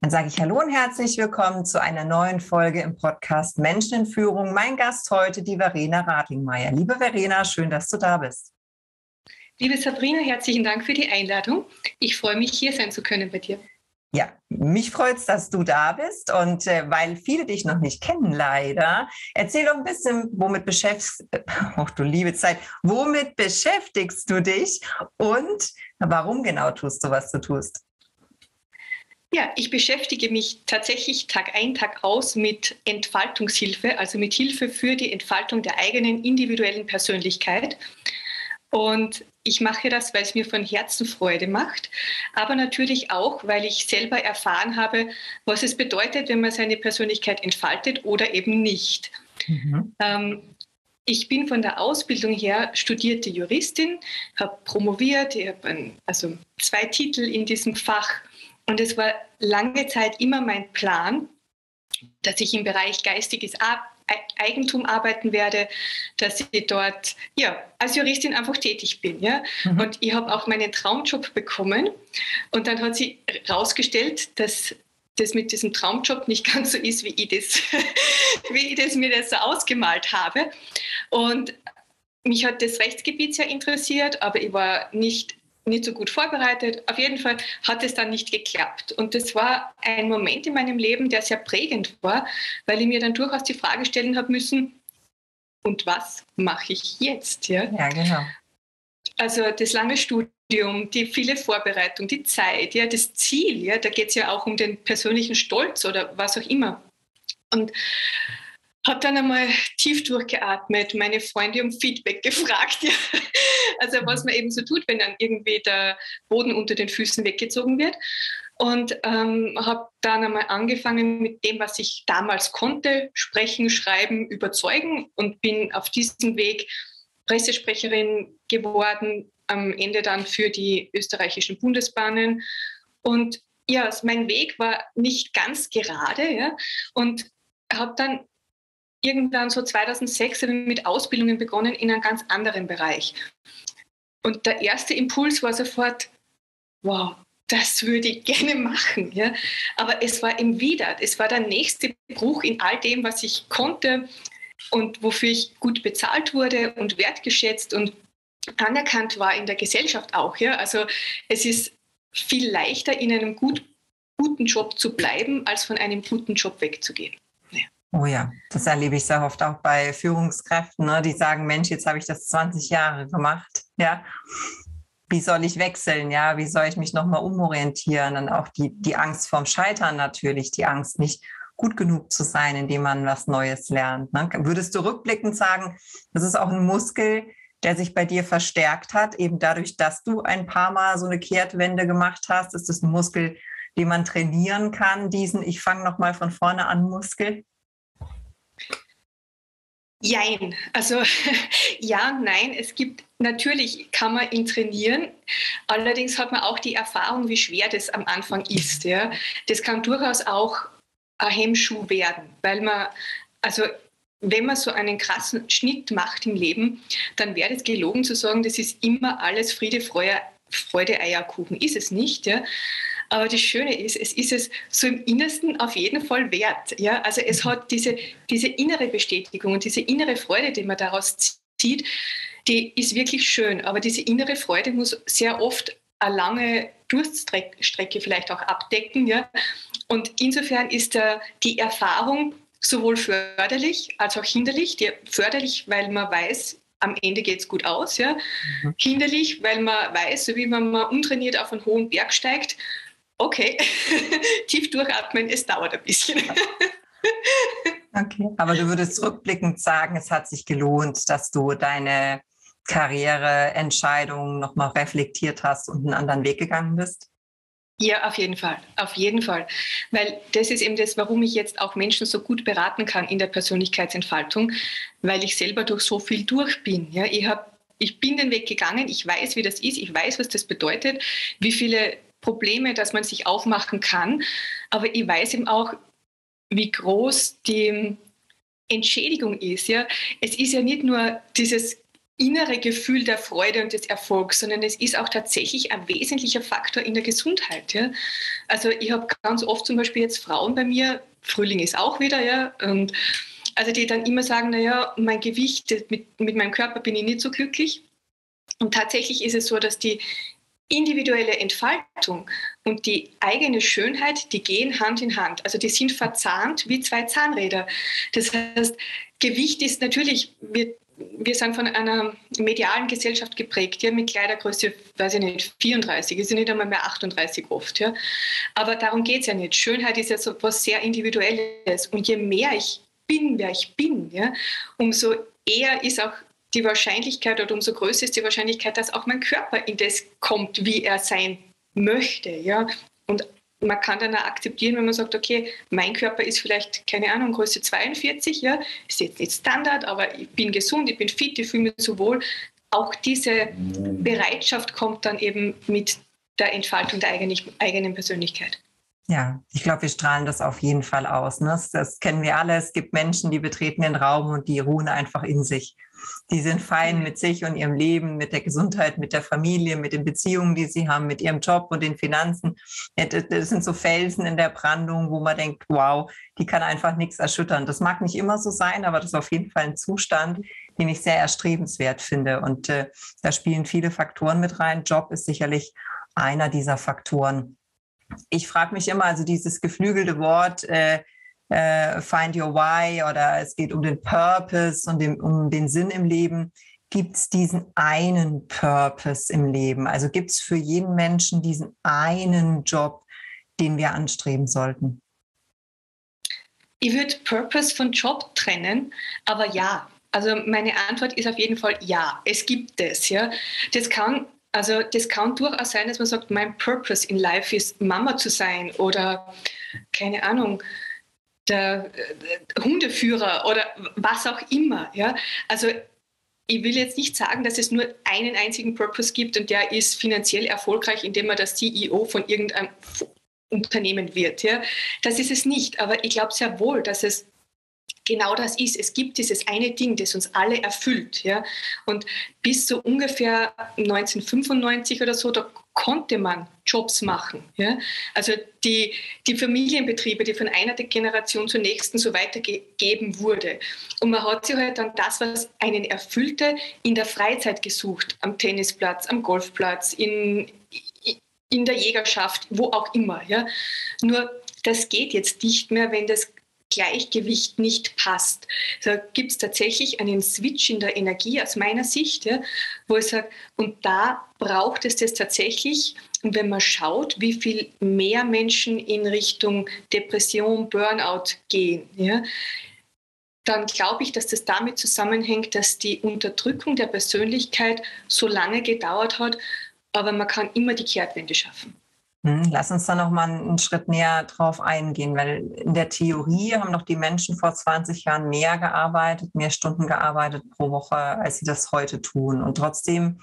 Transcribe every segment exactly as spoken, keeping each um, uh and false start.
Dann sage ich hallo und herzlich willkommen zu einer neuen Folge im Podcast Menschen in Führung. Mein Gast heute, die Verena Radlingmayr. Liebe Verena, schön, dass du da bist. Liebe Sabrina, herzlichen Dank für die Einladung. Ich freue mich, hier sein zu können bei dir. Ja, mich freut's, dass du da bist und äh, weil viele dich noch nicht kennen, leider, erzähl doch ein bisschen, womit beschäftigst, ach du liebe Zeit, womit beschäftigst du dich und warum genau tust du, was du tust? Ja, ich beschäftige mich tatsächlich Tag ein, Tag aus mit Entfaltungshilfe, also mit Hilfe für die Entfaltung der eigenen individuellen Persönlichkeit. Und ich mache das, weil es mir von Herzen Freude macht, aber natürlich auch, weil ich selber erfahren habe, was es bedeutet, wenn man seine Persönlichkeit entfaltet oder eben nicht. Mhm. Ähm, ich bin von der Ausbildung her studierte Juristin, habe promoviert, ich habe also zwei Titel in diesem Fach und es war lange Zeit immer mein Plan, dass ich im Bereich geistiges Arbeiten Eigentum arbeiten werde, dass ich dort ja, als Juristin einfach tätig bin. Ja? Mhm. Und ich habe auch meinen Traumjob bekommen. Und dann hat sich herausgestellt, dass das mit diesem Traumjob nicht ganz so ist, wie ich das, wie ich das mir das so ausgemalt habe. Und mich hat das Rechtsgebiet sehr interessiert, aber ich war nicht, nicht so gut vorbereitet. Auf jeden Fall hat es dann nicht geklappt. Und das war ein Moment in meinem Leben, der sehr prägend war, weil ich mir dann durchaus die Frage stellen habe müssen, und was mache ich jetzt? Ja, ja genau. Also das lange Studium, die viele Vorbereitung, die Zeit, ja, das Ziel, ja, da geht es ja auch um den persönlichen Stolz oder was auch immer. Und habe dann einmal tief durchgeatmet, meine Freunde um Feedback gefragt. Ja. Also was man eben so tut, wenn dann irgendwie der Boden unter den Füßen weggezogen wird. Und ähm, habe dann einmal angefangen mit dem, was ich damals konnte, sprechen, schreiben, überzeugen und bin auf diesem Weg Pressesprecherin geworden, am Ende dann für die österreichischen Bundesbahnen. Und ja, mein Weg war nicht ganz gerade, ja, und habe dann irgendwann so zweitausendsechs habe ich mit Ausbildungen begonnen in einem ganz anderen Bereich. Und der erste Impuls war sofort, wow, das würde ich gerne machen. Ja? Aber es war eben wieder, es war der nächste Bruch in all dem, was ich konnte und wofür ich gut bezahlt wurde und wertgeschätzt und anerkannt war in der Gesellschaft auch. Ja? Also es ist viel leichter, in einem gut, guten Job zu bleiben, als von einem guten Job wegzugehen. Oh ja, das erlebe ich sehr oft auch bei Führungskräften, ne? Die sagen, Mensch, jetzt habe ich das zwanzig Jahre gemacht, ja, wie soll ich wechseln, ja, wie soll ich mich nochmal umorientieren und auch die, die Angst vorm Scheitern natürlich, die Angst nicht gut genug zu sein, indem man was Neues lernt, ne? Würdest du rückblickend sagen, das ist auch ein Muskel, der sich bei dir verstärkt hat, eben dadurch, dass du ein paar Mal so eine Kehrtwende gemacht hast, ist das ein Muskel, den man trainieren kann, diesen ich fange nochmal von vorne an Muskel? Jein, also ja, nein, es gibt, natürlich kann man ihn trainieren, allerdings hat man auch die Erfahrung, wie schwer das am Anfang ist. Ja. Das kann durchaus auch ein Hemmschuh werden, weil man, also wenn man so einen krassen Schnitt macht im Leben, dann wäre es gelogen zu sagen, das ist immer alles Friede, Freude, Freude, Eierkuchen, ist es nicht, ja. Aber das Schöne ist, es ist es so im Innersten auf jeden Fall wert. Ja? Also es hat diese, diese innere Bestätigung und diese innere Freude, die man daraus zieht, die ist wirklich schön. Aber diese innere Freude muss sehr oft eine lange Durststrecke vielleicht auch abdecken. Ja? Und insofern ist da die Erfahrung sowohl förderlich als auch hinderlich. Die förderlich, weil man weiß, am Ende geht es gut aus. Ja? Mhm. Hinderlich, weil man weiß, so wie wenn man untrainiert auf einen hohen Berg steigt, okay, tief durchatmen, es dauert ein bisschen. Okay, aber du würdest rückblickend sagen, es hat sich gelohnt, dass du deine Karriereentscheidungen nochmal reflektiert hast und einen anderen Weg gegangen bist? Ja, auf jeden Fall, auf jeden Fall. Weil das ist eben das, warum ich jetzt auch Menschen so gut beraten kann in der Persönlichkeitsentfaltung, weil ich selber durch so viel durch bin. Ja, ich habe, ich bin den Weg gegangen, ich weiß, wie das ist, ich weiß, was das bedeutet, wie viele Probleme, dass man sich aufmachen kann, aber ich weiß eben auch, wie groß die Entschädigung ist. Ja? Es ist ja nicht nur dieses innere Gefühl der Freude und des Erfolgs, sondern es ist auch tatsächlich ein wesentlicher Faktor in der Gesundheit. Ja? Also ich habe ganz oft zum Beispiel jetzt Frauen bei mir, Frühling ist auch wieder, ja, und also die dann immer sagen, naja, mein Gewicht, mit, mit meinem Körper bin ich nicht so glücklich. Und tatsächlich ist es so, dass die individuelle Entfaltung und die eigene Schönheit, die gehen Hand in Hand. Also die sind verzahnt wie zwei Zahnräder. Das heißt, Gewicht ist natürlich, wir, wir sind von einer medialen Gesellschaft geprägt, ja, mit Kleidergröße, weiß ich nicht, vierunddreißig, ist ja nicht einmal mehr achtunddreißig oft. Ja. Aber darum geht es ja nicht. Schönheit ist ja so etwas sehr Individuelles. Und je mehr ich bin, wer ich bin, ja, umso eher ist auch die Wahrscheinlichkeit oder umso größer ist die Wahrscheinlichkeit, dass auch mein Körper in das kommt, wie er sein möchte. Ja? Und man kann dann auch akzeptieren, wenn man sagt, okay, mein Körper ist vielleicht, keine Ahnung, Größe zweiundvierzig, ja? Ist jetzt nicht Standard, aber ich bin gesund, ich bin fit, ich fühle mich so wohl. Auch diese Bereitschaft kommt dann eben mit der Entfaltung der eigenen, eigenen Persönlichkeit. Ja, ich glaube, wir strahlen das auf jeden Fall aus. Ne? Das, das kennen wir alle. Es gibt Menschen, die betreten den Raum und die ruhen einfach in sich. Die sind fein mit sich und ihrem Leben, mit der Gesundheit, mit der Familie, mit den Beziehungen, die sie haben, mit ihrem Job und den Finanzen. Das sind so Felsen in der Brandung, wo man denkt, wow, die kann einfach nichts erschüttern. Das mag nicht immer so sein, aber das ist auf jeden Fall ein Zustand, den ich sehr erstrebenswert finde. Und äh, da spielen viele Faktoren mit rein. Job ist sicherlich einer dieser Faktoren. Ich frage mich immer, also dieses geflügelte Wort äh, äh, Find Your Why oder es geht um den Purpose und dem, um den Sinn im Leben. Gibt es diesen einen Purpose im Leben? Also gibt es für jeden Menschen diesen einen Job, den wir anstreben sollten? Ich würde Purpose von Job trennen, aber ja. Also meine Antwort ist auf jeden Fall ja, es gibt es. Ja. Das kann... Also das kann durchaus sein, dass man sagt, mein Purpose in Life ist, Mama zu sein oder, keine Ahnung, der, der Hundeführer oder was auch immer. Ja? Also ich will jetzt nicht sagen, dass es nur einen einzigen Purpose gibt und der ist finanziell erfolgreich, indem man das C E O von irgendeinem Unternehmen wird. Ja? Das ist es nicht, aber ich glaube sehr wohl, dass es genau das ist. Es gibt dieses eine Ding, das uns alle erfüllt. Ja? Und bis so ungefähr neunzehnhundertfünfundneunzig oder so, da konnte man Jobs machen. Ja? Also die, die Familienbetriebe, die von einer Generation zur nächsten so weitergegeben wurde. Und man hat sich halt dann das, was einen erfüllte, in der Freizeit gesucht. Am Tennisplatz, am Golfplatz, in, in der Jägerschaft, wo auch immer. Ja? Nur das geht jetzt nicht mehr, wenn das Gleichgewicht nicht passt. Da gibt es tatsächlich einen Switch in der Energie aus meiner Sicht, ja, wo ich sage, und da braucht es das tatsächlich. Und wenn man schaut, wie viel mehr Menschen in Richtung Depression, Burnout gehen, ja, dann glaube ich, dass das damit zusammenhängt, dass die Unterdrückung der Persönlichkeit so lange gedauert hat, aber man kann immer die Kehrtwende schaffen. Lass uns da noch mal einen Schritt näher drauf eingehen, weil in der Theorie haben doch die Menschen vor zwanzig Jahren mehr gearbeitet, mehr Stunden gearbeitet pro Woche, als sie das heute tun. Und trotzdem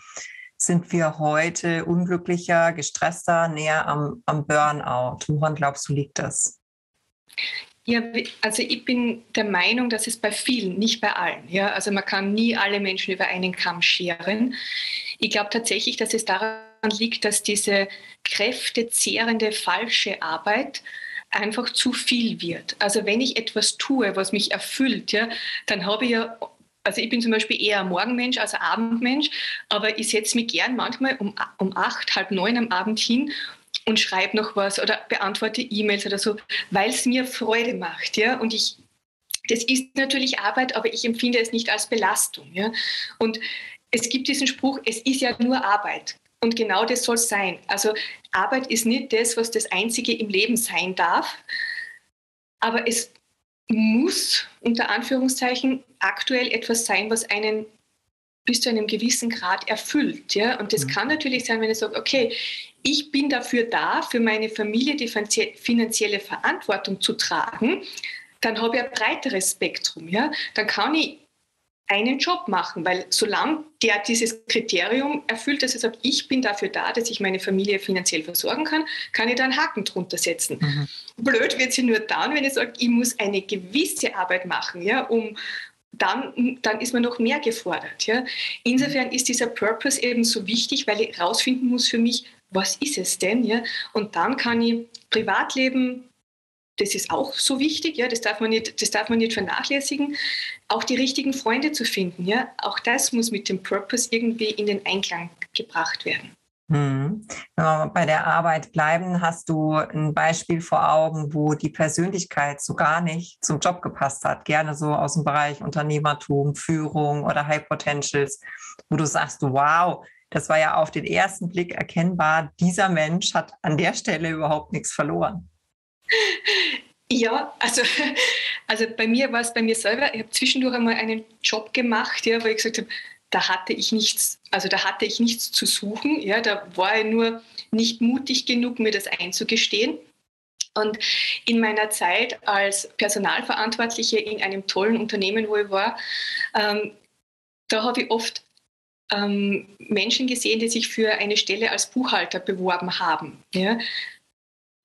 sind wir heute unglücklicher, gestresster, näher am, am Burnout. Woran glaubst du, liegt das? Ja, also ich bin der Meinung, dass es bei vielen, nicht bei allen, ja, also man kann nie alle Menschen über einen Kamm scheren. Ich glaube tatsächlich, dass es daran liegt, dass diese kräftezehrende, falsche Arbeit einfach zu viel wird. Also wenn ich etwas tue, was mich erfüllt, ja, dann habe ich ja, also ich bin zum Beispiel eher ein Morgenmensch als ein Abendmensch, aber ich setze mich gern manchmal um, um acht, halb neun am Abend hin und schreibe noch was oder beantworte E-Mails oder so, weil es mir Freude macht. Ja? Und ich, das ist natürlich Arbeit, aber ich empfinde es nicht als Belastung. Ja? Und es gibt diesen Spruch, es ist ja nur Arbeit. Und genau das soll es sein. Also Arbeit ist nicht das, was das Einzige im Leben sein darf, aber es muss, unter Anführungszeichen, aktuell etwas sein, was einen bis zu einem gewissen Grad erfüllt. Ja? Und das kann natürlich sein, wenn ich sage, okay, ich bin dafür da, für meine Familie die finanzielle Verantwortung zu tragen, dann habe ich ein breiteres Spektrum. Ja? Dann kann ich einen Job machen, weil solange der dieses Kriterium erfüllt, dass er sagt, ich bin dafür da, dass ich meine Familie finanziell versorgen kann, kann ich da einen Haken drunter setzen. Mhm. Blöd wird sie nur dann, wenn ich sage, ich muss eine gewisse Arbeit machen, ja, um Dann, dann ist man noch mehr gefordert. Ja? Insofern ist dieser Purpose eben so wichtig, weil ich rausfinden muss für mich, was ist es denn? Ja? Und dann kann ich Privatleben, das ist auch so wichtig, ja? das darf man nicht, das darf man nicht vernachlässigen, auch die richtigen Freunde zu finden. Ja? Auch das muss mit dem Purpose irgendwie in den Einklang gebracht werden. Hm. Wenn wir bei der Arbeit bleiben, hast du ein Beispiel vor Augen, wo die Persönlichkeit so gar nicht zum Job gepasst hat? Gerne so aus dem Bereich Unternehmertum, Führung oder High Potentials, wo du sagst, wow, das war ja auf den ersten Blick erkennbar, dieser Mensch hat an der Stelle überhaupt nichts verloren. Ja, also, also bei mir war es bei mir selber, ich habe zwischendurch einmal einen Job gemacht, ja, wo ich gesagt habe, Da hatte ich nichts, also da hatte ich nichts zu suchen. Ja, da war ich nur nicht mutig genug, mir das einzugestehen. Und in meiner Zeit als Personalverantwortliche in einem tollen Unternehmen, wo ich war, ähm, da habe ich oft ähm, Menschen gesehen, die sich für eine Stelle als Buchhalter beworben haben. Ja.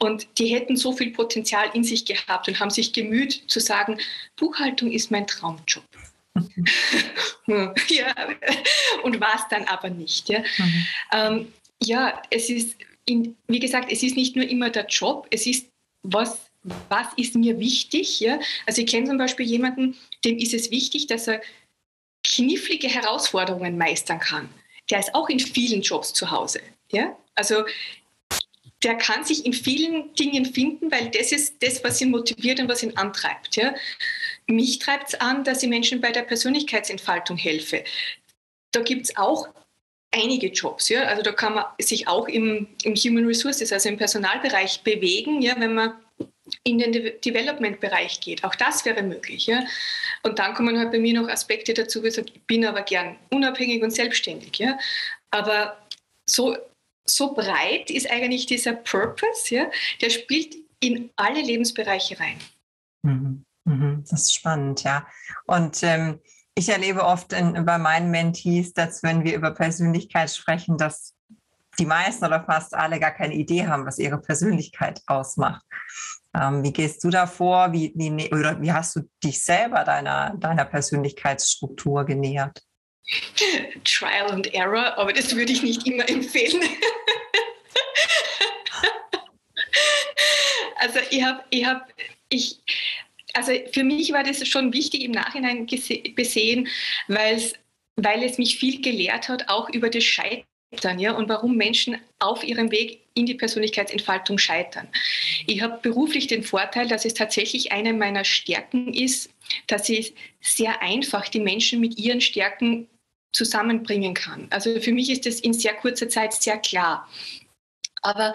Und die hätten so viel Potenzial in sich gehabt und haben sich gemüht zu sagen, Buchhaltung ist mein Traumjob. Ja, und war es dann aber nicht. Ja, mhm. ähm, ja es ist, in, wie gesagt, es ist nicht nur immer der Job, es ist, was, was ist mir wichtig. Ja? Also ich kenne zum Beispiel jemanden, dem ist es wichtig, dass er knifflige Herausforderungen meistern kann. Der ist auch in vielen Jobs zu Hause. Ja? Also der kann sich in vielen Dingen finden, weil das ist das, was ihn motiviert und was ihn antreibt. Ja? Mich treibt es an, dass ich Menschen bei der Persönlichkeitsentfaltung helfe. Da gibt es auch einige Jobs. Ja? Also da kann man sich auch im, im Human Resources, also im Personalbereich bewegen, ja? Wenn man in den De- Development-Bereich geht. Auch das wäre möglich. Ja? Und dann kommen halt bei mir noch Aspekte dazu, wie gesagt, ich bin aber gern unabhängig und selbstständig. Ja? Aber so, so breit ist eigentlich dieser Purpose, ja? Der spielt in alle Lebensbereiche rein. Mhm. Das ist spannend, ja. Und ähm, ich erlebe oft in, bei meinen Mentees, dass wenn wir über Persönlichkeit sprechen, dass die meisten oder fast alle gar keine Idee haben, was ihre Persönlichkeit ausmacht. Ähm, wie gehst du da vor? Wie, wie, oder wie hast du dich selber deiner, deiner Persönlichkeitsstruktur genähert? Trial and Error, aber das würde ich nicht immer empfehlen. Also ich habe... Ich hab, ich, Also für mich war das schon wichtig im Nachhinein gese- gesehen, weil es mich viel gelehrt hat, auch über das Scheitern, ja, und warum Menschen auf ihrem Weg in die Persönlichkeitsentfaltung scheitern. Ich habe beruflich den Vorteil, dass es tatsächlich eine meiner Stärken ist, dass ich sehr einfach die Menschen mit ihren Stärken zusammenbringen kann. Also für mich ist das in sehr kurzer Zeit sehr klar. Aber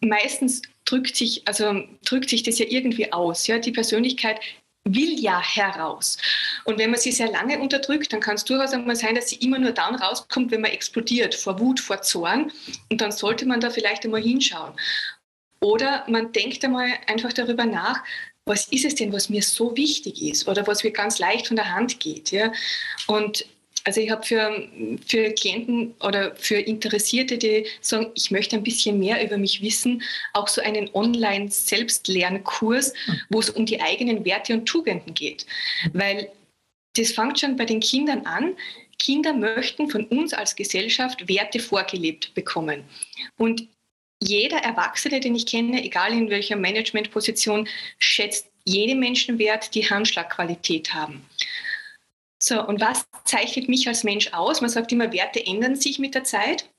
meistens drückt sich, also drückt sich das ja irgendwie aus. Ja? Die Persönlichkeit will ja heraus. Und wenn man sie sehr lange unterdrückt, dann kann es durchaus einmal sein, dass sie immer nur dann rauskommt, wenn man explodiert, vor Wut, vor Zorn. Und dann sollte man da vielleicht einmal hinschauen. Oder man denkt einmal einfach darüber nach, was ist es denn, was mir so wichtig ist oder was mir ganz leicht von der Hand geht. Ja? Und also ich habe für, für Klienten oder für Interessierte, die sagen, ich möchte ein bisschen mehr über mich wissen, auch so einen Online-Selbstlernkurs, wo es um die eigenen Werte und Tugenden geht. Weil das fängt schon bei den Kindern an. Kinder möchten von uns als Gesellschaft Werte vorgelebt bekommen. Und jeder Erwachsene, den ich kenne, egal in welcher Managementposition, schätzt jene Menschen wert, die Handschlagqualität haben. So, und was zeichnet mich als Mensch aus? Man sagt immer, Werte ändern sich mit der Zeit.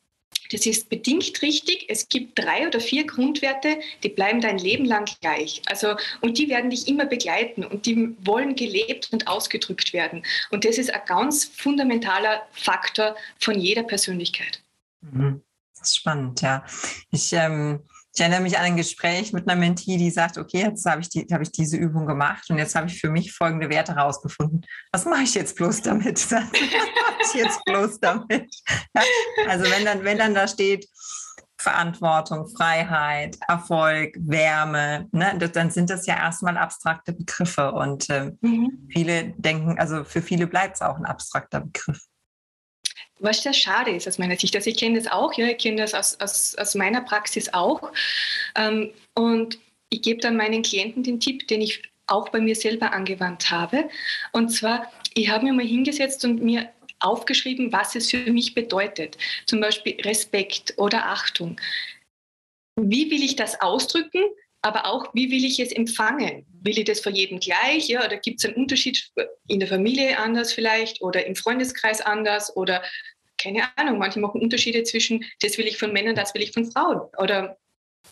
Das ist bedingt richtig. Es gibt drei oder vier Grundwerte, die bleiben dein Leben lang gleich. Also, und die werden dich immer begleiten und die wollen gelebt und ausgedrückt werden. Und das ist ein ganz fundamentaler Faktor von jeder Persönlichkeit. Das ist spannend, ja. Ich, ähm Ich erinnere mich an ein Gespräch mit einer Mentee, die sagt, okay, jetzt habe ich, die, habe ich diese Übung gemacht und jetzt habe ich für mich folgende Werte rausgefunden. Was mache ich jetzt bloß damit? Was mache ich jetzt bloß damit? Ja, also wenn dann, wenn dann da steht Verantwortung, Freiheit, Erfolg, Wärme, ne, dann sind das ja erstmal abstrakte Begriffe und äh, mhm. viele denken, also für viele bleibt es auch ein abstrakter Begriff. Was sehr schade ist aus meiner Sicht. Also ich kenne das auch, ja, ich kenne das aus, aus, aus meiner Praxis auch. Ähm, und ich gebe dann meinen Klienten den Tipp, den ich auch bei mir selber angewandt habe. Und zwar, ich habe mir mal hingesetzt und mir aufgeschrieben, was es für mich bedeutet. Zum Beispiel Respekt oder Achtung. Wie will ich das ausdrücken, aber auch, wie will ich es empfangen? Will ich das von jedem gleich? Ja, oder gibt es einen Unterschied in der Familie anders vielleicht oder im Freundeskreis anders? Oder keine Ahnung, manche machen Unterschiede zwischen, das will ich von Männern, das will ich von Frauen. Oder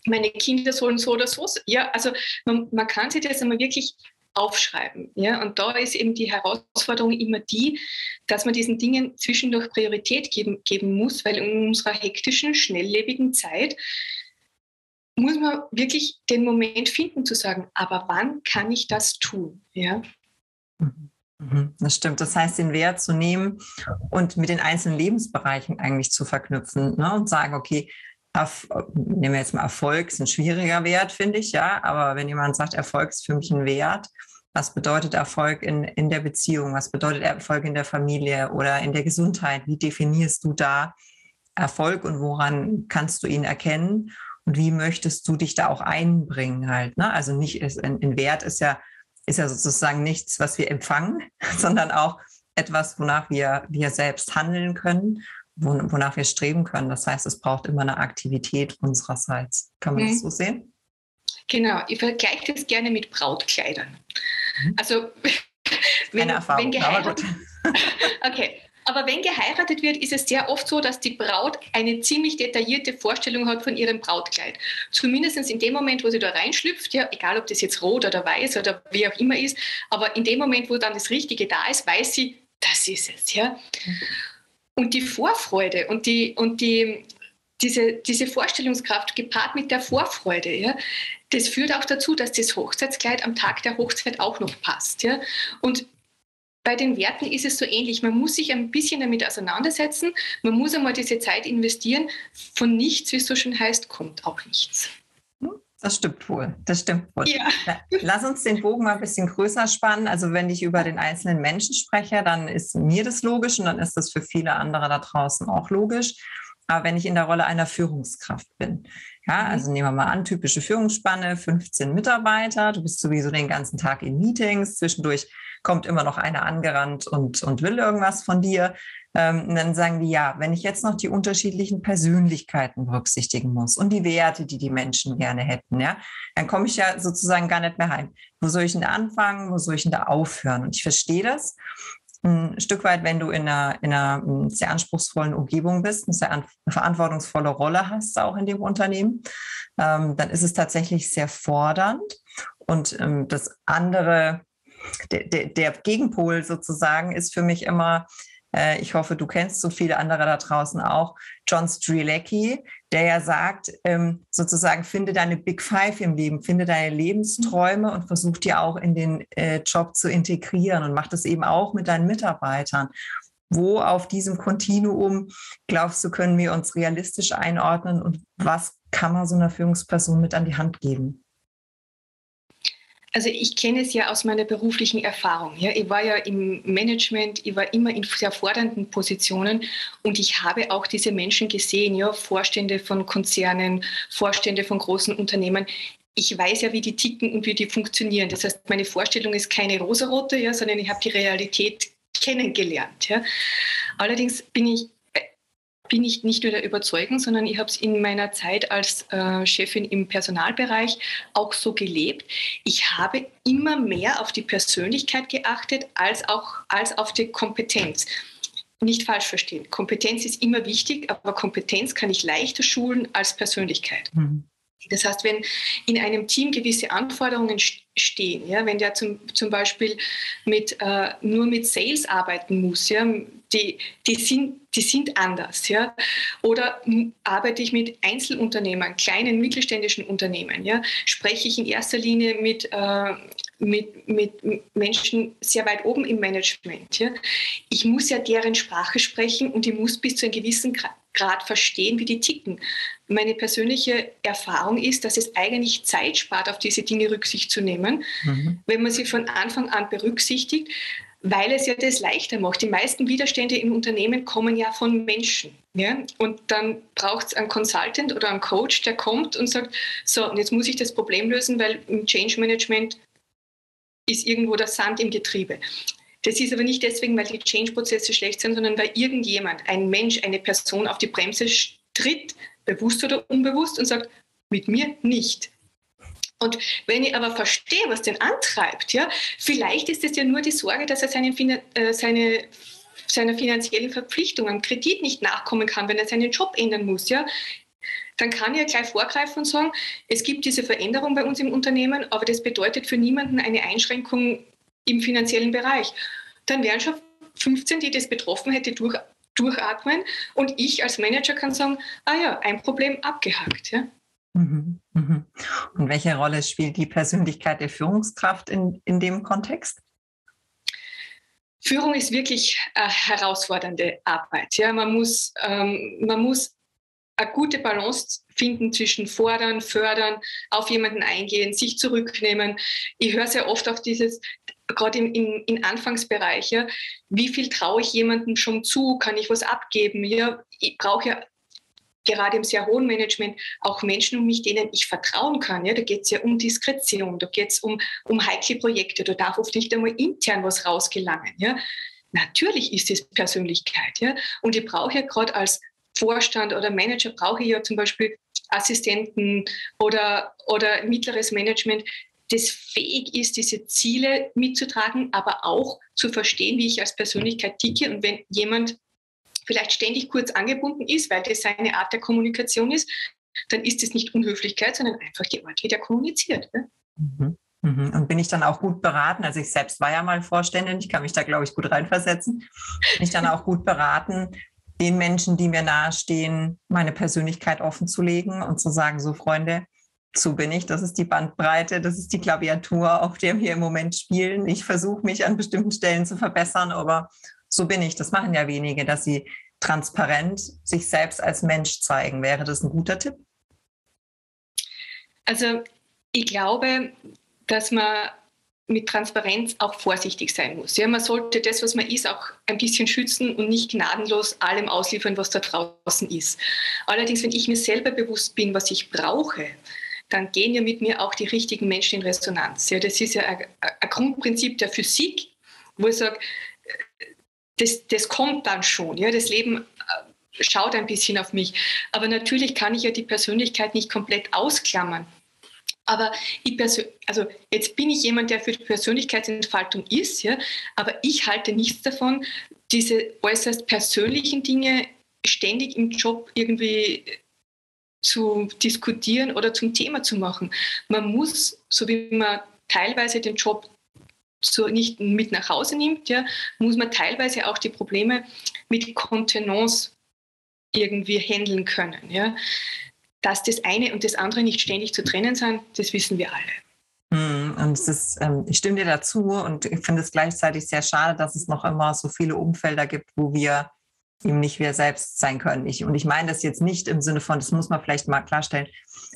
meine Kinder sollen so oder so. Ja, also man, man kann sich das einmal wirklich aufschreiben. Ja? Und da ist eben die Herausforderung immer die, dass man diesen Dingen zwischendurch Priorität geben, geben muss, weil in unserer hektischen, schnelllebigen Zeit muss man wirklich den Moment finden zu sagen, aber wann kann ich das tun? Ja? Das stimmt. Das heißt, den Wert zu nehmen und mit den einzelnen Lebensbereichen eigentlich zu verknüpfen, ne? Und sagen, okay, nehmen wir jetzt mal Erfolg, ist ein schwieriger Wert, finde ich, ja. Aber wenn jemand sagt, Erfolg ist für mich ein Wert, was bedeutet Erfolg in, in der Beziehung? Was bedeutet Erfolg in der Familie oder in der Gesundheit? Wie definierst du da Erfolg und woran kannst du ihn erkennen? Und wie möchtest du dich da auch einbringen halt? Ne? Also nicht ist, ein, ein Wert ist ja, ist ja sozusagen nichts, was wir empfangen, sondern auch etwas, wonach wir, wir selbst handeln können, wonach wir streben können. Das heißt, es braucht immer eine Aktivität unsererseits. Kann man mhm. das so sehen? Genau. Ich vergleiche das gerne mit Brautkleidern. Mhm. Also wenn, Keine Erfahrung, wenn geheiratet, aber gut. Okay. Aber wenn geheiratet wird, ist es sehr oft so, dass die Braut eine ziemlich detaillierte Vorstellung hat von ihrem Brautkleid. Zumindest in dem Moment, wo sie da reinschlüpft, ja, egal ob das jetzt rot oder weiß oder wie auch immer ist, aber in dem Moment, wo dann das Richtige da ist, weiß sie, das ist es, ja. Mhm. Und die Vorfreude und, die, und die, diese, diese Vorstellungskraft gepaart mit der Vorfreude, ja, das führt auch dazu, dass das Hochzeitskleid am Tag der Hochzeit auch noch passt. Ja. Und bei den Werten ist es so ähnlich. Man muss sich ein bisschen damit auseinandersetzen. Man muss einmal diese Zeit investieren. Von nichts, wie es so schön heißt, kommt auch nichts. Das stimmt wohl, das stimmt wohl. Ja. Lass uns den Bogen mal ein bisschen größer spannen. Also wenn ich über den einzelnen Menschen spreche, dann ist mir das logisch und dann ist das für viele andere da draußen auch logisch. Aber wenn ich in der Rolle einer Führungskraft bin, ja, also nehmen wir mal an, typische Führungsspanne, fünfzehn Mitarbeiter, du bist sowieso den ganzen Tag in Meetings, zwischendurch kommt immer noch einer angerannt und, und will irgendwas von dir. Und dann sagen die, ja, wenn ich jetzt noch die unterschiedlichen Persönlichkeiten berücksichtigen muss und die Werte, die die Menschen gerne hätten, ja, dann komme ich ja sozusagen gar nicht mehr heim. Wo soll ich denn da anfangen? Wo soll ich denn da aufhören? Und ich verstehe das ein Stück weit, wenn du in einer, in einer sehr anspruchsvollen Umgebung bist, eine sehr verantwortungsvolle Rolle hast auch in dem Unternehmen, dann ist es tatsächlich sehr fordernd. Und das andere, der, der Gegenpol sozusagen ist für mich immer, ich hoffe, du kennst so viele andere da draußen auch, John Strelecky, der ja sagt, sozusagen, finde deine Big Five im Leben, finde deine Lebensträume und versuch die auch in den Job zu integrieren und mach das eben auch mit deinen Mitarbeitern. Wo auf diesem Kontinuum, glaubst du, können wir uns realistisch einordnen und was kann man so einer Führungsperson mit an die Hand geben? Also ich kenne es ja aus meiner beruflichen Erfahrung. Ja. Ich war ja im Management, ich war immer in sehr fordernden Positionen und ich habe auch diese Menschen gesehen, ja, Vorstände von Konzernen, Vorstände von großen Unternehmen. Ich weiß ja, wie die ticken und wie die funktionieren. Das heißt, meine Vorstellung ist keine rosarote, ja, sondern ich habe die Realität kennengelernt. Ja. Allerdings bin ich, bin ich nicht nur der Überzeugung, sondern ich habe es in meiner Zeit als äh, Chefin im Personalbereich auch so gelebt. Ich habe immer mehr auf die Persönlichkeit geachtet als, auch, als auf die Kompetenz. Nicht falsch verstehen. Kompetenz ist immer wichtig, aber Kompetenz kann ich leichter schulen als Persönlichkeit. Mhm. Das heißt, wenn in einem Team gewisse Anforderungen stehen, ja, wenn der zum, zum Beispiel mit, äh, nur mit Sales arbeiten muss, ja, die, die, sind, die sind anders. Ja. Oder arbeite ich mit Einzelunternehmern, kleinen, mittelständischen Unternehmen? Ja. Spreche ich in erster Linie mit, äh, mit, mit Menschen sehr weit oben im Management? Ja. Ich muss ja deren Sprache sprechen und ich muss bis zu einem gewissen Grad Grad verstehen, wie die ticken. Meine persönliche Erfahrung ist, dass es eigentlich Zeit spart, auf diese Dinge Rücksicht zu nehmen, mhm. wenn man sie von Anfang an berücksichtigt, weil es ja das leichter macht. Die meisten Widerstände im Unternehmen kommen ja von Menschen. Ja? Und dann braucht es einen Consultant oder einen Coach, der kommt und sagt, so, und jetzt muss ich das Problem lösen, weil im Change Management ist irgendwo der Sand im Getriebe. Das ist aber nicht deswegen, weil die Change-Prozesse schlecht sind, sondern weil irgendjemand, ein Mensch, eine Person auf die Bremse tritt, bewusst oder unbewusst, und sagt, mit mir nicht. Und wenn ich aber verstehe, was den antreibt, ja, vielleicht ist es ja nur die Sorge, dass er seinen, äh, seine, seiner finanziellen Verpflichtung am Kredit nicht nachkommen kann, wenn er seinen Job ändern muss, ja. Dann kann ich ja gleich vorgreifen und sagen, es gibt diese Veränderung bei uns im Unternehmen, aber das bedeutet für niemanden eine Einschränkung im finanziellen Bereich. Dann wären schon fünfzehn, die das betroffen hätte, durch, durchatmen, und ich als Manager kann sagen, ah ja, ein Problem abgehakt. Ja. Mhm, mhm. Und welche Rolle spielt die Persönlichkeit der Führungskraft in, in dem Kontext? Führung ist wirklich äh, herausfordernde Arbeit. Ja. Man muss, ähm, man muss eine gute Balance finden zwischen fordern, fördern, auf jemanden eingehen, sich zurücknehmen. Ich höre sehr oft auch dieses, gerade im, im, im Anfangsbereich, ja, wie viel traue ich jemandem schon zu, kann ich was abgeben? Ja, ich brauche ja gerade im sehr hohen Management auch Menschen um mich, denen ich vertrauen kann. Ja, da geht es ja um Diskretion, da geht es um, um heikle Projekte, da darf oft nicht einmal intern was rausgelangen. Ja. Natürlich ist es Persönlichkeit. Ja. Und ich brauche ja gerade als Vorstand oder Manager brauche ich ja zum Beispiel Assistenten oder, oder mittleres Management, das fähig ist, diese Ziele mitzutragen, aber auch zu verstehen, wie ich als Persönlichkeit ticke. Und wenn jemand vielleicht ständig kurz angebunden ist, weil das seine Art der Kommunikation ist, dann ist das nicht Unhöflichkeit, sondern einfach die Art, wie der kommuniziert. Ne? Mhm. Und bin ich dann auch gut beraten, also ich selbst war ja mal Vorständin, ich kann mich da, glaube ich, gut reinversetzen, bin ich dann auch gut beraten, den Menschen, die mir nahestehen, meine Persönlichkeit offen zu legen und zu sagen, so Freunde, so bin ich, das ist die Bandbreite, das ist die Klaviatur, auf der wir im Moment spielen. Ich versuche mich an bestimmten Stellen zu verbessern, aber so bin ich. Das machen ja wenige, dass sie transparent sich selbst als Mensch zeigen. Wäre das ein guter Tipp? Also ich glaube, dass man mit Transparenz auch vorsichtig sein muss. Ja, man sollte das, was man ist, auch ein bisschen schützen und nicht gnadenlos allem ausliefern, was da draußen ist. Allerdings, wenn ich mir selber bewusst bin, was ich brauche, dann gehen ja mit mir auch die richtigen Menschen in Resonanz. Ja, das ist ja ein, ein Grundprinzip der Physik, wo ich sage, das, das kommt dann schon. Ja, das Leben schaut ein bisschen auf mich. Aber natürlich kann ich ja die Persönlichkeit nicht komplett ausklammern. Aber ich persö- also jetzt bin ich jemand, der für die Persönlichkeitsentfaltung ist, ja, aber ich halte nichts davon, diese äußerst persönlichen Dinge ständig im Job irgendwie zu diskutieren oder zum Thema zu machen. Man muss, so wie man teilweise den Job so nicht mit nach Hause nimmt, ja, muss man teilweise auch die Probleme mit Kontenance irgendwie handeln können, ja. Dass das eine und das andere nicht ständig zu trennen sind, das wissen wir alle. Und es ist, ich stimme dir dazu, und ich finde es gleichzeitig sehr schade, dass es noch immer so viele Umfelder gibt, wo wir eben nicht wir selbst sein können. Ich, und ich meine das jetzt nicht im Sinne von, das muss man vielleicht mal klarstellen,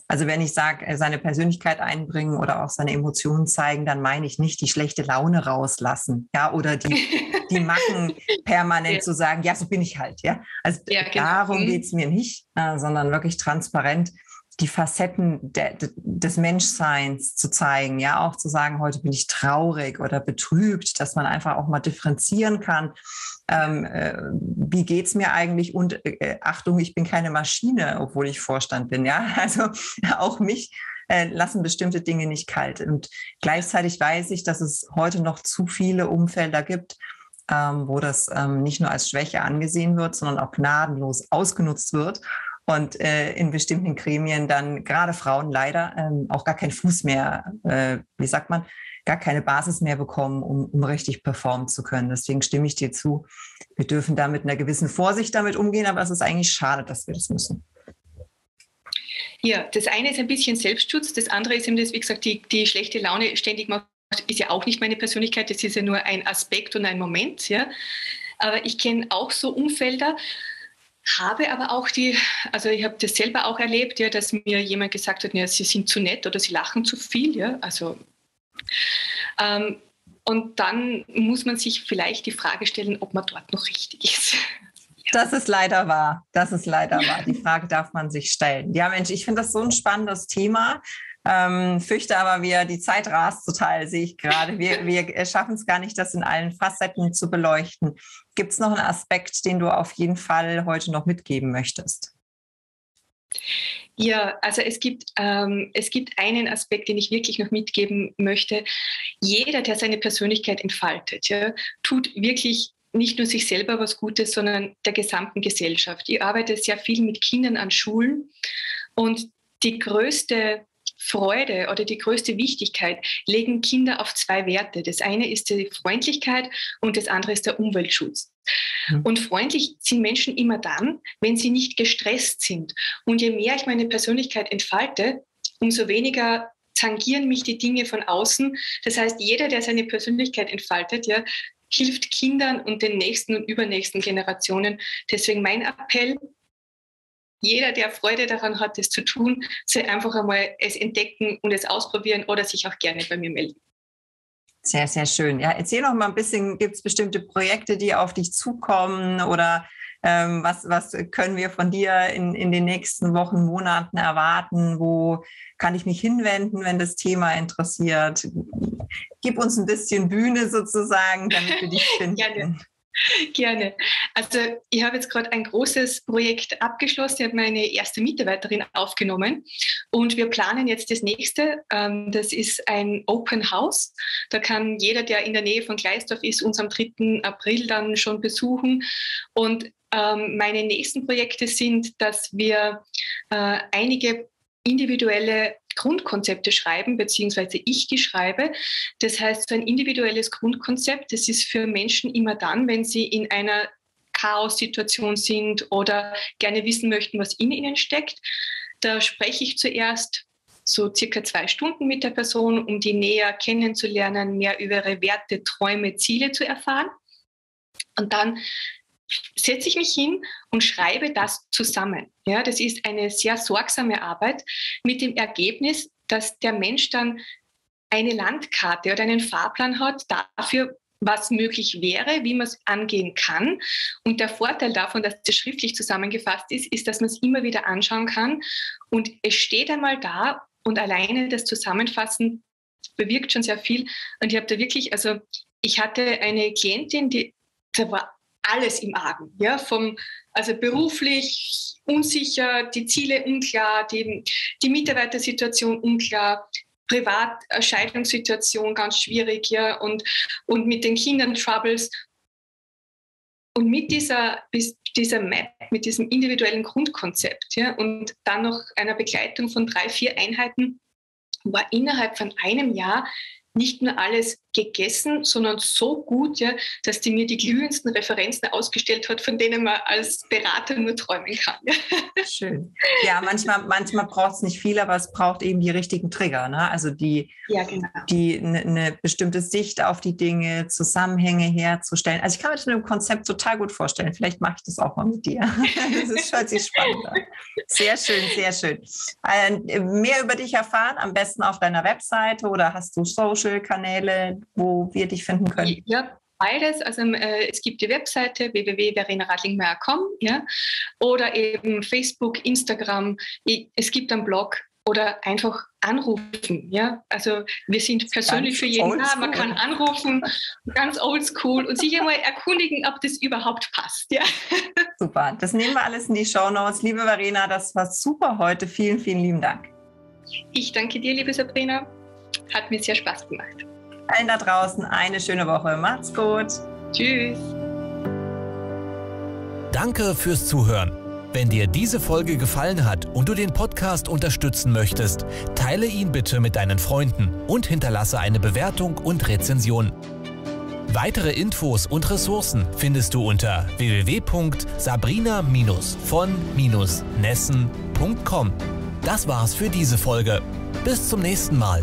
also wenn ich sage, seine Persönlichkeit einbringen oder auch seine Emotionen zeigen, dann meine ich nicht die schlechte Laune rauslassen, ja, oder die, die Macken permanent ja. zu sagen, ja, so bin ich halt, ja. Also ja, genau. Darum geht es mir nicht, äh, sondern wirklich transparent die Facetten de, de, des Menschseins zu zeigen, ja, auch zu sagen, heute bin ich traurig oder betrübt, dass man einfach auch mal differenzieren kann. Ähm, äh, wie geht es mir eigentlich? Und äh, Achtung, ich bin keine Maschine, obwohl ich Vorstand bin. Ja? Also auch mich äh, lassen bestimmte Dinge nicht kalt. Und gleichzeitig weiß ich, dass es heute noch zu viele Umfelder gibt, ähm, wo das ähm, nicht nur als Schwäche angesehen wird, sondern auch gnadenlos ausgenutzt wird. Und äh, in bestimmten Gremien dann gerade Frauen leider ähm, auch gar keinen Fuß mehr, äh, wie sagt man, gar keine Basis mehr bekommen, um, um richtig performen zu können. Deswegen stimme ich dir zu, wir dürfen da mit einer gewissen Vorsicht damit umgehen, aber es ist eigentlich schade, dass wir das müssen. Ja, das eine ist ein bisschen Selbstschutz, das andere ist eben, das, wie gesagt, die, die schlechte Laune ständig macht, ist ja auch nicht meine Persönlichkeit, das ist ja nur ein Aspekt und ein Moment. Ja. Aber ich kenne auch so Umfelder, habe aber auch die, also ich habe das selber auch erlebt, ja, dass mir jemand gesagt hat, ja, sie sind zu nett oder sie lachen zu viel, ja, also ähm, und dann muss man sich vielleicht die Frage stellen, ob man dort noch richtig ist. Ja. Das ist leider wahr, das ist leider wahr, die Frage darf man sich stellen. Ja Mensch, ich finde das so ein spannendes Thema, Ähm, fürchte aber, wir, die Zeit rast total, sehe ich gerade. Wir, wir schaffen es gar nicht, das in allen Facetten zu beleuchten. Gibt es noch einen Aspekt, den du auf jeden Fall heute noch mitgeben möchtest? Ja, also es gibt, ähm, es gibt einen Aspekt, den ich wirklich noch mitgeben möchte. Jeder, der seine Persönlichkeit entfaltet, ja, tut wirklich nicht nur sich selber was Gutes, sondern der gesamten Gesellschaft. Ich arbeite sehr viel mit Kindern an Schulen und die größte Freude oder die größte Wichtigkeit legen Kinder auf zwei Werte. Das eine ist die Freundlichkeit und das andere ist der Umweltschutz. Und freundlich sind Menschen immer dann, wenn sie nicht gestresst sind. Und je mehr ich meine Persönlichkeit entfalte, umso weniger tangieren mich die Dinge von außen. Das heißt, jeder, der seine Persönlichkeit entfaltet, ja, hilft Kindern und den nächsten und übernächsten Generationen. Deswegen mein Appell: Jeder, der Freude daran hat, das zu tun, soll einfach einmal es entdecken und es ausprobieren oder sich auch gerne bei mir melden. Sehr, sehr schön. Ja, erzähl noch mal ein bisschen, gibt es bestimmte Projekte, die auf dich zukommen oder ähm, was, was können wir von dir in, in den nächsten Wochen, Monaten erwarten? Wo kann ich mich hinwenden, wenn das Thema interessiert? Gib uns ein bisschen Bühne sozusagen, damit wir dich finden. Gerne. Gerne. Also ich habe jetzt gerade ein großes Projekt abgeschlossen. Ich habe meine erste Mitarbeiterin aufgenommen und wir planen jetzt das nächste. Das ist ein Open House. Da kann jeder, der in der Nähe von Gleisdorf ist, uns am dritten April dann schon besuchen. Und meine nächsten Projekte sind, dass wir einige individuelle Grundkonzepte schreiben, beziehungsweise ich die schreibe. Das heißt, so ein individuelles Grundkonzept, das ist für Menschen immer dann, wenn sie in einer Chaos-Situation sind oder gerne wissen möchten, was in ihnen steckt. Da spreche ich zuerst so circa zwei Stunden mit der Person, um die näher kennenzulernen, mehr über ihre Werte, Träume, Ziele zu erfahren. Und dann setze ich mich hin und schreibe das zusammen. Ja, das ist eine sehr sorgsame Arbeit mit dem Ergebnis, dass der Mensch dann eine Landkarte oder einen Fahrplan hat dafür, was möglich wäre, wie man es angehen kann. Und der Vorteil davon, dass das schriftlich zusammengefasst ist, ist, dass man es immer wieder anschauen kann. Und es steht einmal da und alleine das Zusammenfassen bewirkt schon sehr viel. Und ich habe da wirklich, also ich hatte eine Klientin, die da war alles im Argen, ja, vom, also beruflich unsicher, die Ziele unklar, die, die Mitarbeitersituation unklar, privat Scheidungssituation ganz schwierig, ja, und, und mit den Kindern Troubles. Und mit dieser, dieser Map, mit diesem individuellen Grundkonzept, ja, und dann noch einer Begleitung von drei, vier Einheiten, war innerhalb von einem Jahr nicht nur alles gegessen, sondern so gut, ja, dass die mir die glühendsten Referenzen ausgestellt hat, von denen man als Berater nur träumen kann. Schön. Ja, manchmal, manchmal braucht es nicht viel, aber es braucht eben die richtigen Trigger, ne? Also die, ja, genau. die ne, ne bestimmte Sicht auf die Dinge, Zusammenhänge herzustellen. Also ich kann mir das mit dem Konzept total gut vorstellen. Vielleicht mache ich das auch mal mit dir. Das ist, hört sich spannend an. Sehr schön, sehr schön. Mehr über dich erfahren, am besten auf deiner Webseite oder hast du Social-Kanäle, wo wir dich finden können? Ja, beides. Also äh, es gibt die Webseite w w w punkt verena radlingmayr punkt com, ja, oder eben Facebook, Instagram. Ich, es gibt einen Blog oder einfach anrufen. Ja, also wir sind persönlich ganz für jeden da. Man kann anrufen, ganz oldschool und sich einmal erkundigen, ob das überhaupt passt. Ja. Super. Das nehmen wir alles in die Shownotes. Liebe Verena, das war super heute. Vielen, vielen lieben Dank. Ich danke dir, liebe Sabrina. Hat mir sehr Spaß gemacht. Allen da draußen eine schöne Woche. Macht's gut. Tschüss. Danke fürs Zuhören. Wenn dir diese Folge gefallen hat und du den Podcast unterstützen möchtest, teile ihn bitte mit deinen Freunden und hinterlasse eine Bewertung und Rezension. Weitere Infos und Ressourcen findest du unter w w w punkt sabrina von nessen punkt com. Das war's für diese Folge. Bis zum nächsten Mal.